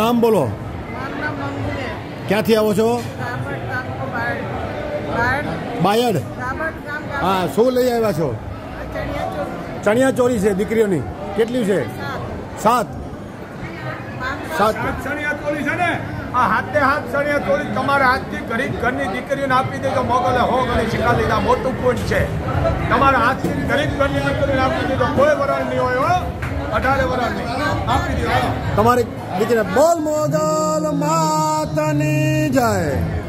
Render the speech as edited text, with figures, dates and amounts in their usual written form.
नाम बोलो। क्या थी आवो छो? बायड। हाँ शू लई आव्या छो? चणिया चोरी से दीकरीओनी केटली छे? 7 चणिया चोरी छे ने आ हाथे हाथ चणिया चोरी तमारा हाथ थी गरीब घर की दीकरीओने आपी देजो। मोगले हो गणी शिकार लीधा मोटू पॉइंट छे। तमारा हाथ थी गरीब घर की दीकरीओने आपी देजो। कोई वरण नहीं होय हो 18 वरण नहीं आपी देजो। तमारी दीकरी बोल मोगल मातनी जाए।